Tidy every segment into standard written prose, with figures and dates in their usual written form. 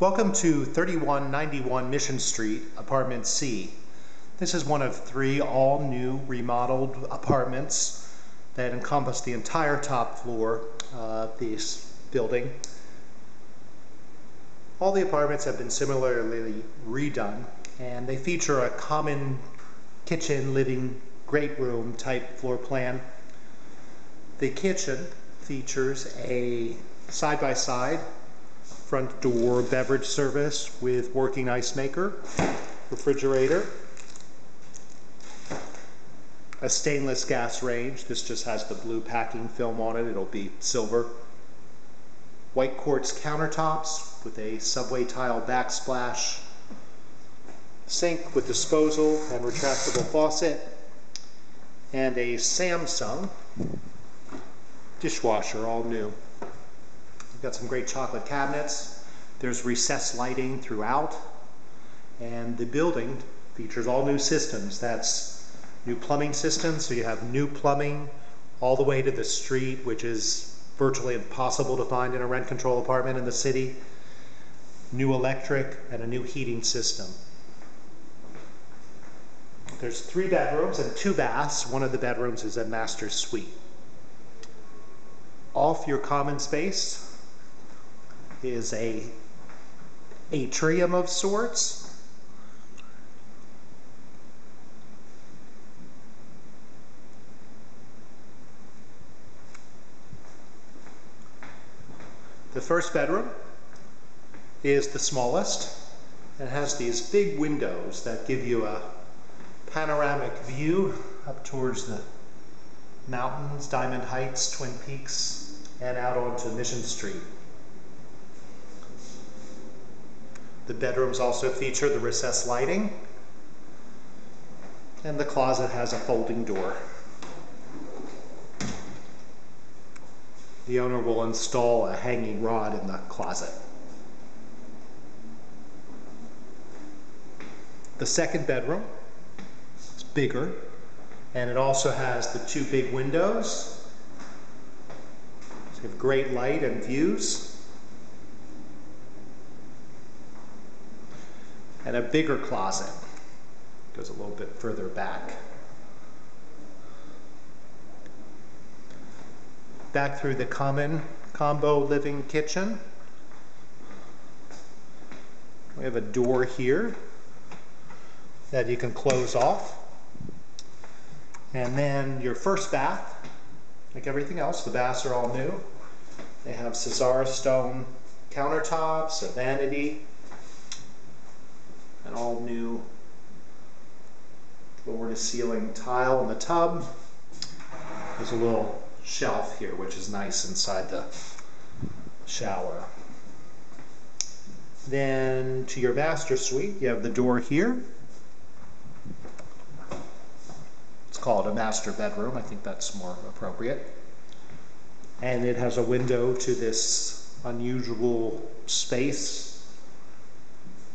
Welcome to 3191 Mission Street, Apartment C. This is one of three all-new remodeled apartments that encompass the entire top floor of this building. All the apartments have been similarly redone, and they feature a common kitchen, living, great room type floor plan. The kitchen features a side-by-side front door beverage service with working ice maker, refrigerator, a stainless gas range. This just has the blue packing film on it. It'll be silver. White quartz countertops with a subway tile backsplash, sink with disposal and retractable faucet, and a Samsung dishwasher, all new. We've got some great chocolate cabinets. There's recessed lighting throughout, and the building features all new systems. That's new plumbing systems, so you have new plumbing all the way to the street, which is virtually impossible to find in a rent control apartment in the city. New electric and a new heating system. There's three bedrooms and two baths. One of the bedrooms is a master suite. Off your common space is a atrium of sorts. The first bedroom is the smallest and has these big windows that give you a panoramic view up towards the mountains, Diamond Heights, Twin Peaks, and out onto Mission Street. The bedrooms also feature the recessed lighting, and the closet has a folding door. The owner will install a hanging rod in the closet. The second bedroom is bigger, and it also has the two big windows, so you have great light and views, and a bigger closet. Goes a little bit further back. Back through the common combo living kitchen. We have a door here that you can close off. And then your first bath, like everything else, the baths are all new. They have Caesarstone countertops, a vanity, an all new floor to ceiling tile in the tub. There's a little shelf here, which is nice inside the shower. Then to your master suite, you have the door here. Call it a master bedroom, I think that's more appropriate. And it has a window to this unusual space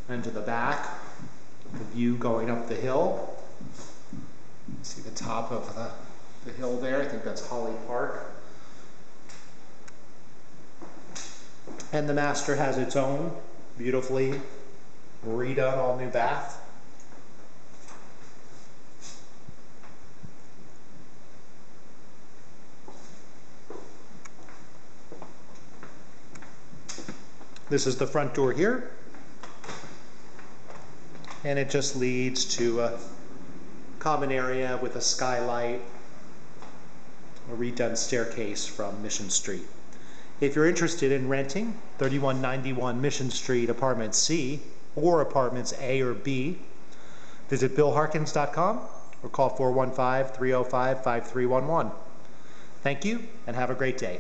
and to the back, the view going up the hill. See the top of the hill there, I think that's Holly Park. And the master has its own beautifully redone all new bath. This is the front door here, and it just leads to a common area with a skylight, a redone staircase from Mission Street. If you're interested in renting 3191 Mission Street, Apartment C, or Apartments A or B, visit BillHarkins.com or call 415-305-5311. Thank you, and have a great day.